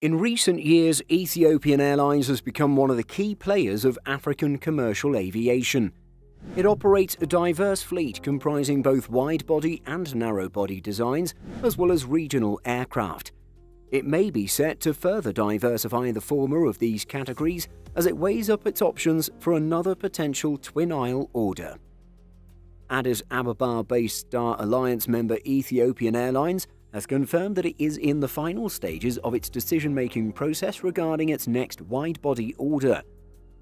In recent years, Ethiopian Airlines has become one of the key players of African commercial aviation. It operates a diverse fleet comprising both wide-body and narrow-body designs, as well as regional aircraft. It may be set to further diversify the former of these categories as it weighs up its options for another potential twin-aisle order. Addis Ababa-based Star Alliance member Ethiopian Airlines has confirmed that it is in the final stages of its decision-making process regarding its next wide-body order.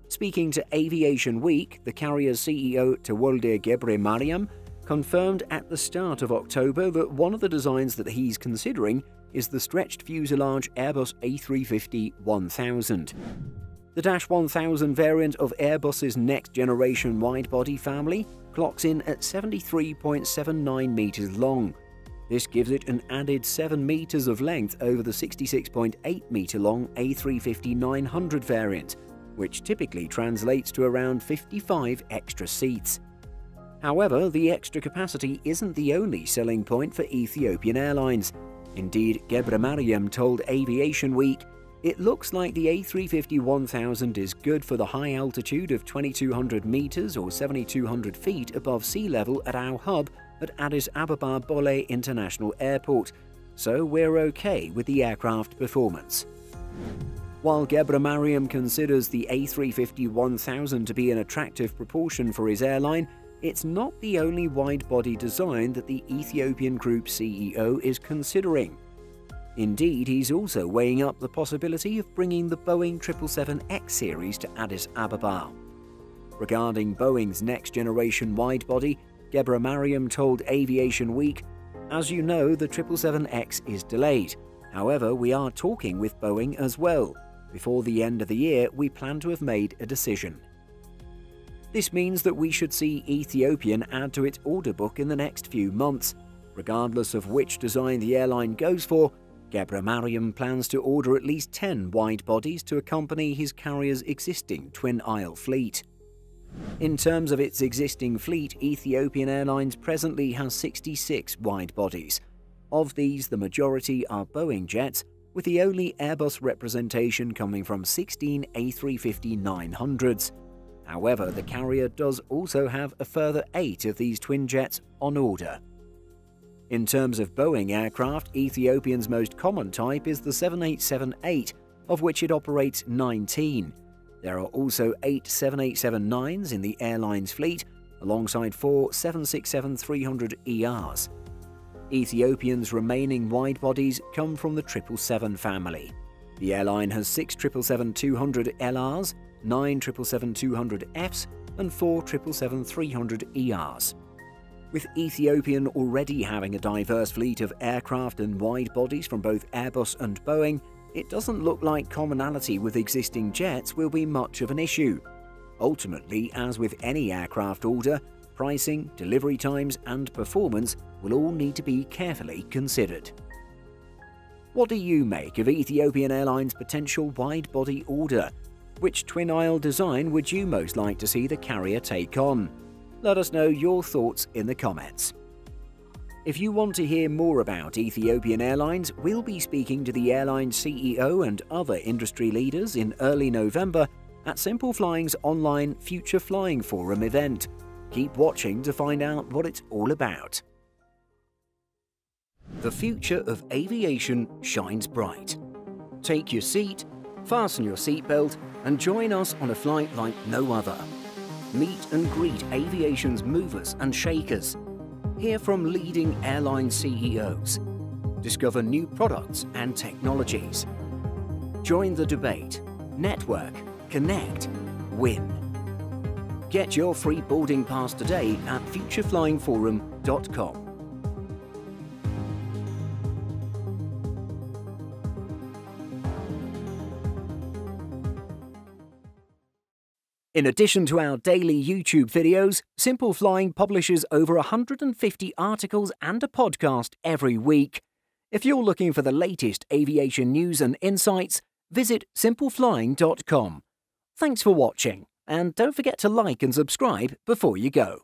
Speaking to Aviation Week, the carrier's CEO Tewolde GebreMariam confirmed at the start of October that one of the designs that he's considering is the stretched fuselage Airbus A350-1000. The Dash 1000 variant of Airbus's next-generation wide-body family clocks in at 73.79 meters long. This gives it an added 7 meters of length over the 66.8 meter long A350-900 variant, which typically translates to around 55 extra seats. However, the extra capacity isn't the only selling point for Ethiopian Airlines. Indeed, GebreMariam told Aviation Week, "It looks like the A350-1000 is good for the high altitude of 2,200 meters or 7,200 feet above sea level at our hub at Addis Ababa Bole International Airport, so we're okay with the aircraft performance." While GebreMariam considers the A350-1000 to be an attractive proportion for his airline, it's not the only wide-body design that the Ethiopian Group CEO is considering. Indeed, he's also weighing up the possibility of bringing the Boeing 777X series to Addis Ababa. Regarding Boeing's next-generation wide-body, GebreMariam told Aviation Week, "As you know, the 777X is delayed. However, we are talking with Boeing as well. Before the end of the year, we plan to have made a decision." This means that we should see Ethiopian add to its order book in the next few months. Regardless of which design the airline goes for, GebreMariam plans to order at least 10 wide-bodies to accompany his carrier's existing twin-aisle fleet. In terms of its existing fleet, Ethiopian Airlines presently has 66 wide-bodies. Of these, the majority are Boeing jets, with the only Airbus representation coming from 16 A350-900s. However, the carrier does also have a further 8 of these twin jets on order. In terms of Boeing aircraft, Ethiopian's most common type is the 787-8, of which it operates 19. There are also 8 787-9s in the airline's fleet, alongside 4 767-300ERs. Ethiopian's remaining wide-bodies come from the 777 family. The airline has 6 777-200LRs, 9 777-200Fs, and 4 777-300ERs. With Ethiopian already having a diverse fleet of aircraft and wide-bodies from both Airbus and Boeing, it doesn't look like commonality with existing jets will be much of an issue. Ultimately, as with any aircraft order, pricing, delivery times, and performance will all need to be carefully considered. What do you make of Ethiopian Airlines' potential wide-body order? Which twin-aisle design would you most like to see the carrier take on? Let us know your thoughts in the comments. If you want to hear more about Ethiopian Airlines, we'll be speaking to the airline's CEO and other industry leaders in early November at Simple Flying's online Future Flying Forum event. Keep watching to find out what it's all about. The future of aviation shines bright. Take your seat, fasten your seatbelt, and join us on a flight like no other. Meet and greet aviation's movers and shakers. Hear from leading airline CEOs. Discover new products and technologies. Join the debate. Network. Connect. Win. Get your free boarding pass today at futureflyingforum.com. In addition to our daily YouTube videos, Simple Flying publishes over 150 articles and a podcast every week. If you're looking for the latest aviation news and insights, visit simpleflying.com. Thanks for watching, and don't forget to like and subscribe before you go.